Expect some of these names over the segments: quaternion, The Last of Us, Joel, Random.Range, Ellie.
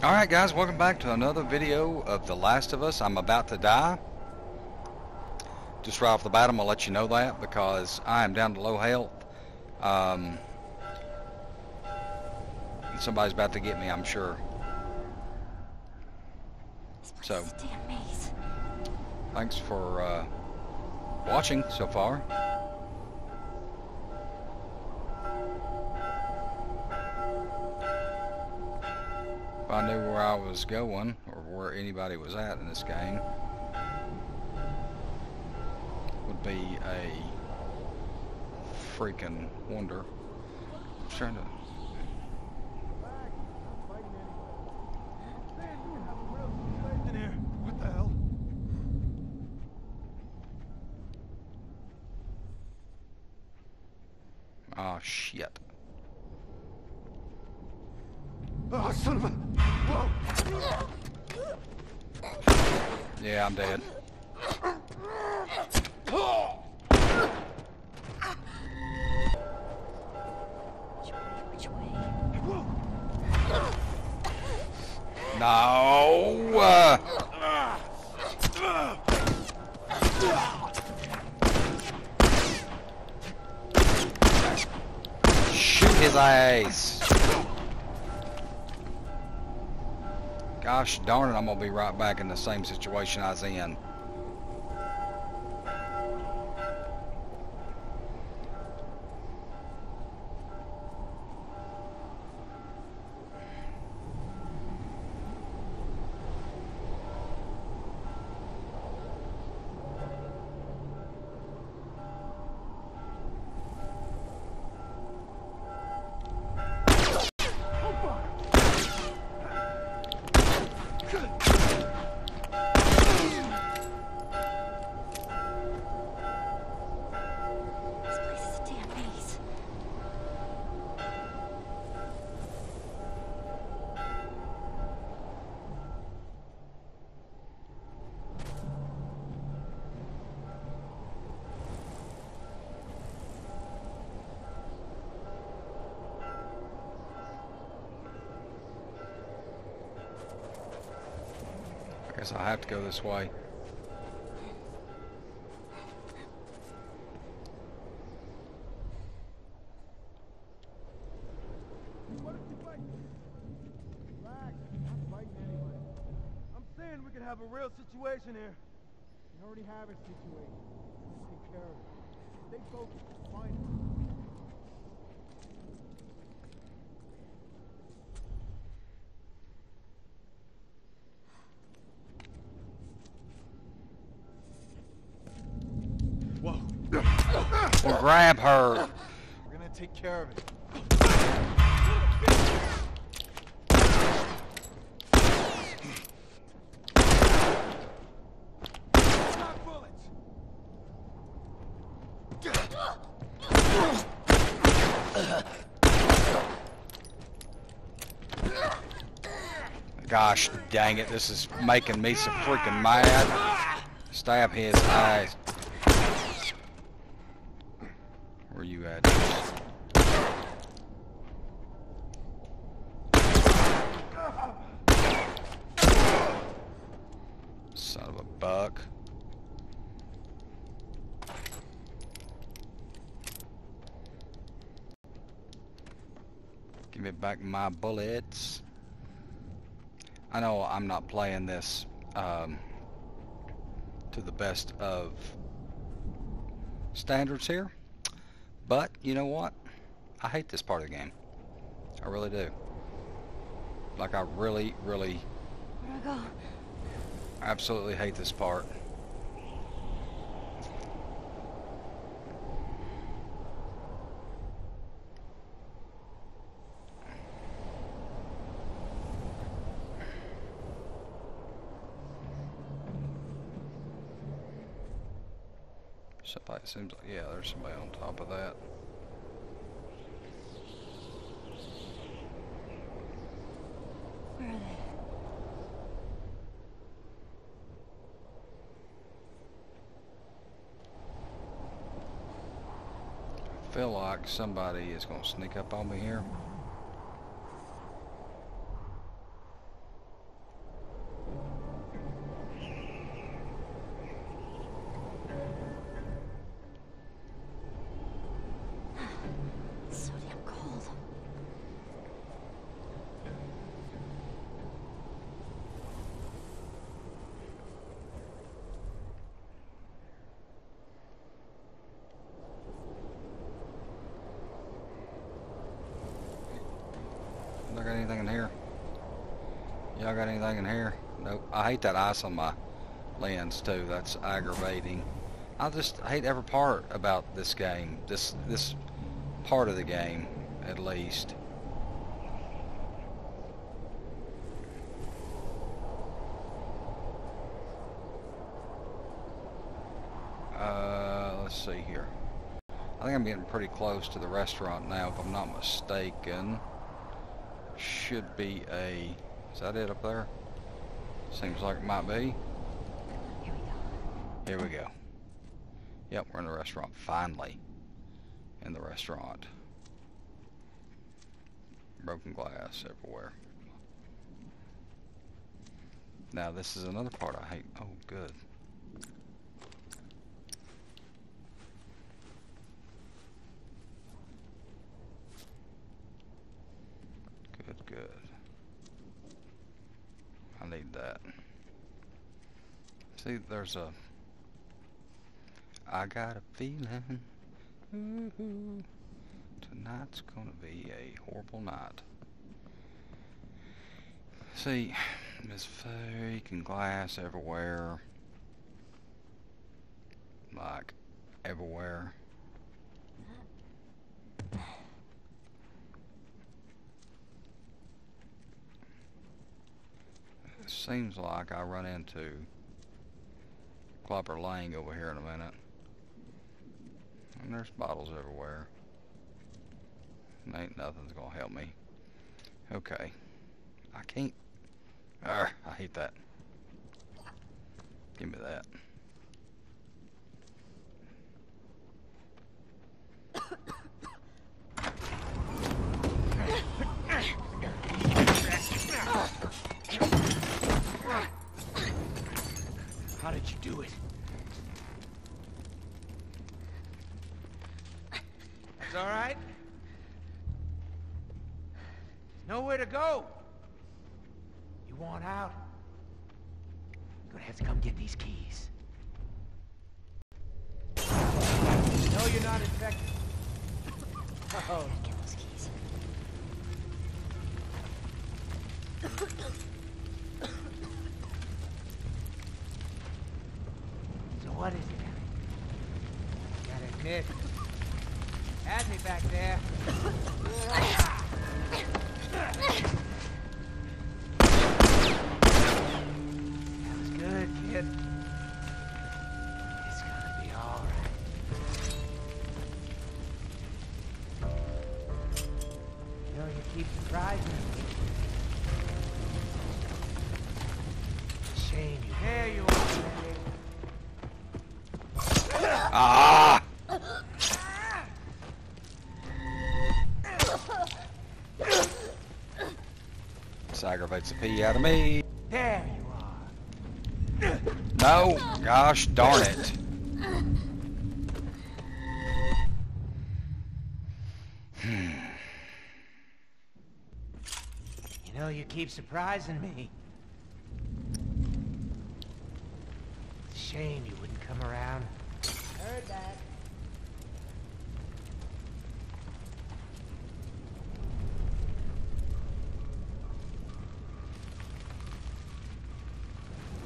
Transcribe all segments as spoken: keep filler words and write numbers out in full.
Alright guys, welcome back to another video of The Last of Us. I'm about to die. Just right off the bat, I'm going to let you know that because I am down to low health. Um, somebody's about to get me, I'm sure. So, thanks for uh, watching so far. If I knew where I was going, or where anybody was at in this game, would be a freaking wonder. I'm trying to... What the hell? Oh, shit. Oh, son of a... Whoa. Yeah, I'm dead. No! Uh... Shoot his eyes! Gosh darn it, I'm gonna be right back in the same situation I was in. I guess I have to go this way. What if you fight? Relax, I'm fighting anyway. I'm saying we could have a real situation here. We already have a situation. Just take care of it. Stay focused. Find it. Well, grab her. We're gonna take care of it. Gosh dang it, this is making me so freaking mad. Stab his eyes. Where you at? Son of a buck. Give me back my bullets. I know I'm not playing this um, to the best of standards here. But, you know what? I hate this part of the game. I really do. Like, I really, really... Go? Absolutely hate this part. Somebody, it seems like, yeah, there's somebody on top of that. Where are they? I feel like somebody is going to sneak up on me here. Y'all got anything in here? Nope. I hate that ice on my lens too. That's aggravating. I just hate every part about this game. This this part of the game, at least. Uh, let's see here. I think I'm getting pretty close to the restaurant now, if I'm not mistaken. Should be a... Is that it up there? Seems like it might be. Here we go. Yep, we're in the restaurant, finally. In the restaurant. Broken glass everywhere. Now this is another part I hate. Oh, good. Good, good. I need that. See, there's a... I got a feeling. Ooh, tonight's gonna be a horrible night. See, there's freaking glass everywhere. Like, everywhere. Seems like I run into Clopper Lang over here in a minute. And there's bottles everywhere. And ain't nothing's gonna help me. Okay. I can't. Arr, I hate that. Give me that. How did you do it? It's all right. Nowhere to go. You want out? You're gonna have to come get these keys. No, you're not infected. Oh. I gotta get those keys. What is it? I gotta admit, had me back there. That was good, kid. It's gonna be all right. You know, you keep surprising me. Shame you. There you are. Ah! This aggravates the pee out of me. There you are. No! Gosh darn it. Hmm. You know, you keep surprising me. It's a shame you wouldn't come around. Heard that.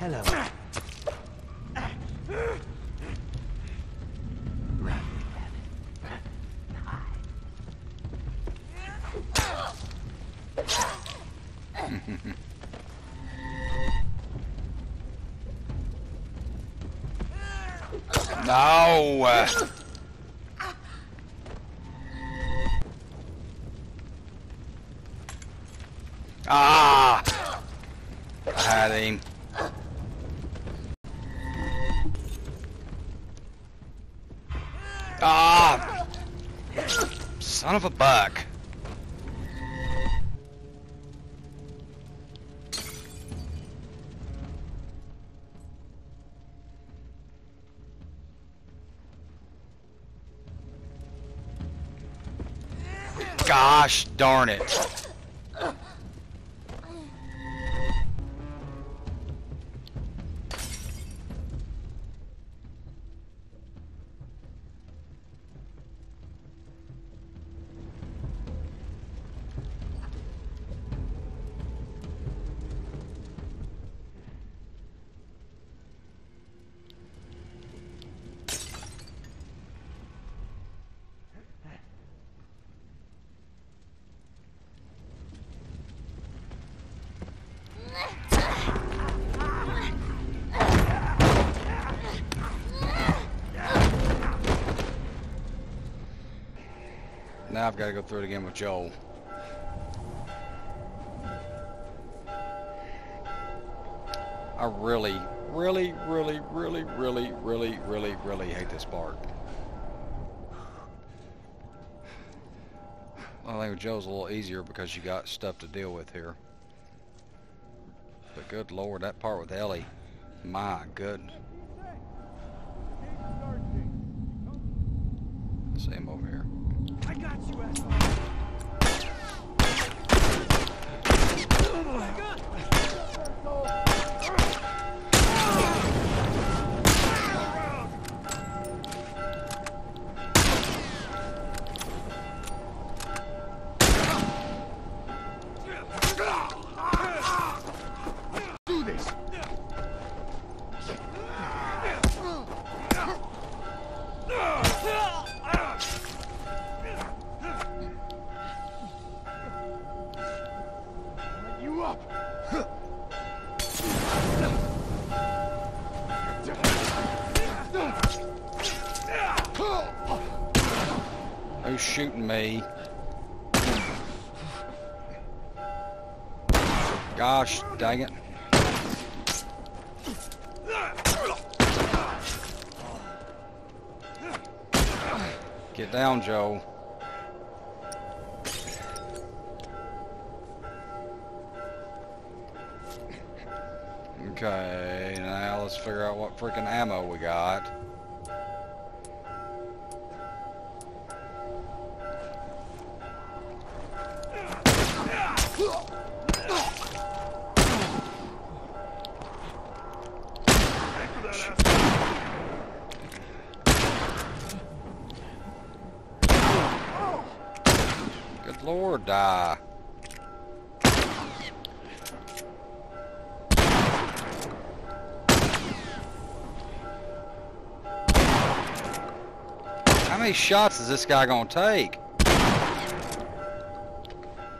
Hello. Rabbit, rabbit. Hi. No! Ah! I had him. Ah! Son of a buck. Gosh darn it. I've got to go through it again with Joel. I really, really, really, really, really, really, really, really hate this part. I think with Joel's a little easier because you got stuff to deal with here. But good lord, that part with Ellie, my goodness. Same over here. I got you, asshole. Oh my God. Who's shooting me? Gosh, dang it. Get down, Joel. Okay, now let's figure out what freaking ammo we got. Good lord, die. How many shots is this guy gonna take?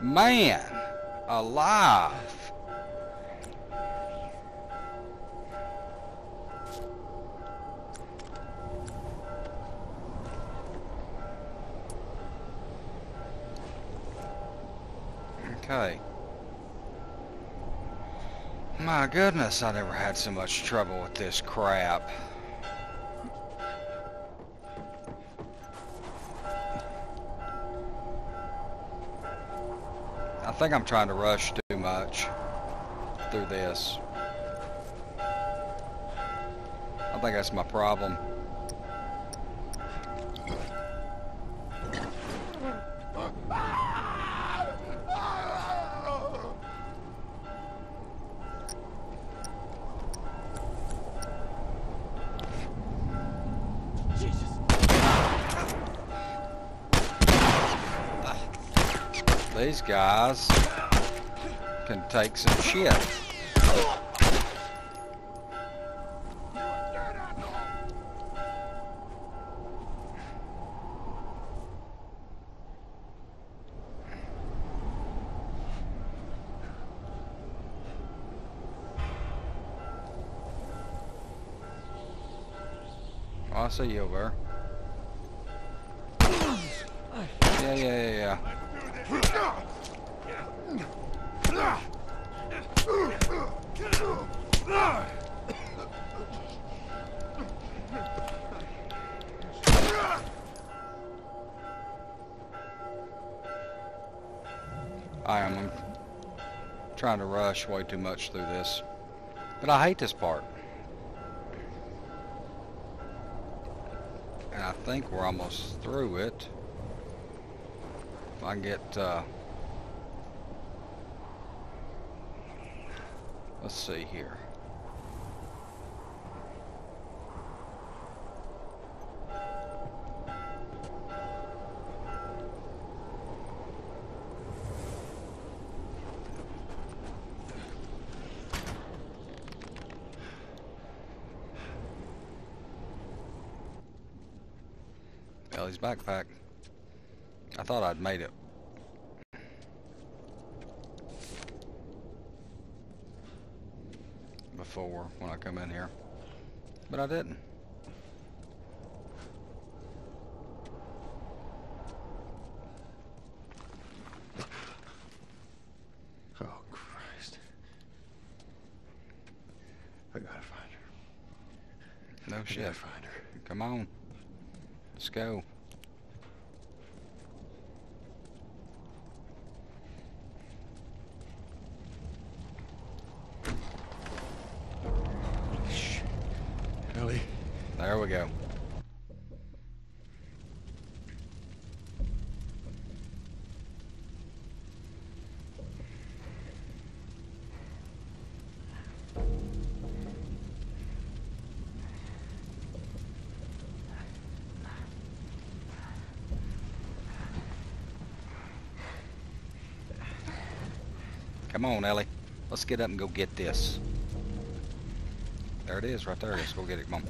Man, alive. Okay. My goodness, I never had so much trouble with this crap. I think I'm trying to rush too much through this. I think that's my problem. These guys can take some shit. I see you over there. Yeah, yeah, yeah, yeah. I am I'm trying to rush way too much through this, but I hate this part. And I think we're almost through it. If I can get, uh, let's see here. Ellie's backpack. I thought I'd made it. Before when I come in here. But I didn't. I gotta find her. No shit. I gotta find her. Come on. Let's go. Shit. Ellie. There we go. Come on, Ellie. Let's get up and go get this. There it is, right there. Let's go get it. Come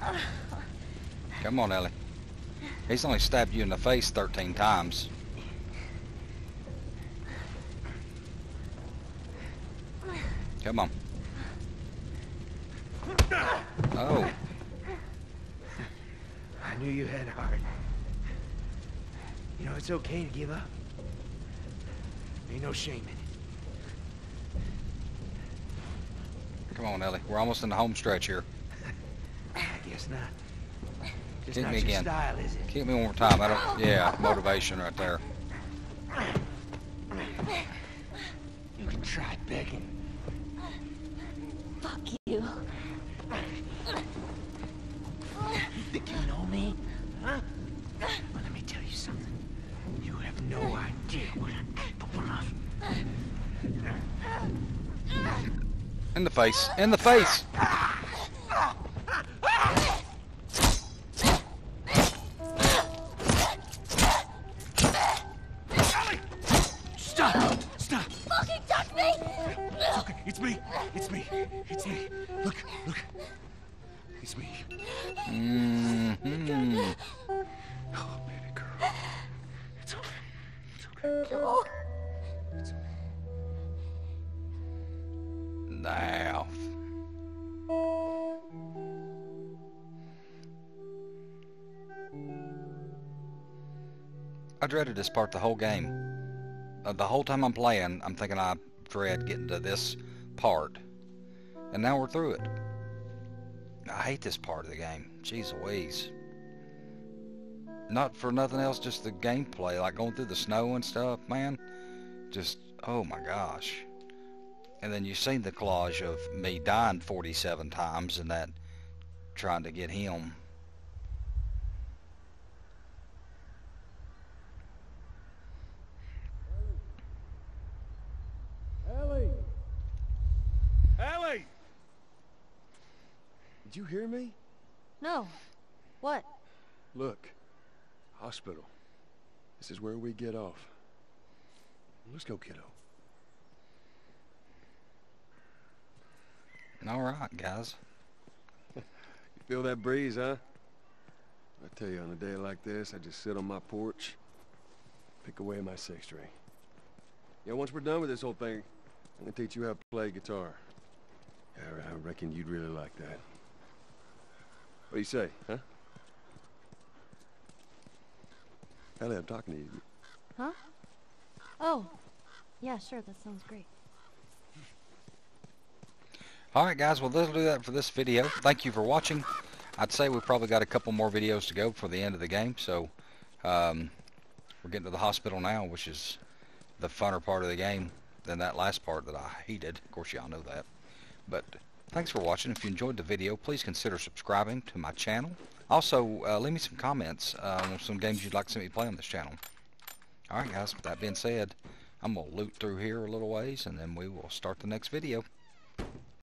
on. Come on, Ellie. He's only stabbed you in the face thirteen times. Come on. Oh. I knew you had heart. You know, it's okay to give up. Ain't no shame in it. Come on, Ellie. We're almost in the home stretch here. I guess not. Just Kick not me your again. Style, is it? Kick me one more time. I don't. Yeah, motivation right there. You can try begging. Fuck you. You think you know me? Huh? Well, let me tell you something. You have no idea what I'm capable of. In the face. In the face! Ellie! Stop! Stop! Fucking touch me! It's okay. It's me. It's me. It's me. Look. Look. It's me. Mm-hmm. Oh, baby girl. It's okay. It's okay. No. It's okay. Now. I dreaded this part the whole game. Uh, the whole time I'm playing, I'm thinking I dread getting to this part. And now we're through it. I hate this part of the game. Jeez Louise. Not for nothing else, just the gameplay, like going through the snow and stuff, man. Just, oh my gosh. And then you've seen the collage of me dying forty-seven times and that trying to get him. Ellie! Ellie! Did you hear me? No. What? Look. Hospital. This is where we get off. Let's go, kiddo. All right, guys. You feel that breeze, huh? I tell you, on a day like this, I just sit on my porch, pick away my six string. Yeah, once we're done with this whole thing, I'm gonna teach you how to play guitar. Yeah, I reckon you'd really like that. What do you say, huh? Ellie, I'm talking to you. Huh? Oh. Yeah, sure, that sounds great. Alright guys, well that'll do that for this video. Thank you for watching. I'd say we've probably got a couple more videos to go before the end of the game, so um, we're getting to the hospital now, which is the funner part of the game than that last part that I hated. Of course, y'all know that. But thanks for watching. If you enjoyed the video, please consider subscribing to my channel. Also, uh, leave me some comments uh, on some games you'd like to see me play on this channel. Alright guys, with that being said, I'm going to loot through here a little ways, and then we will start the next video.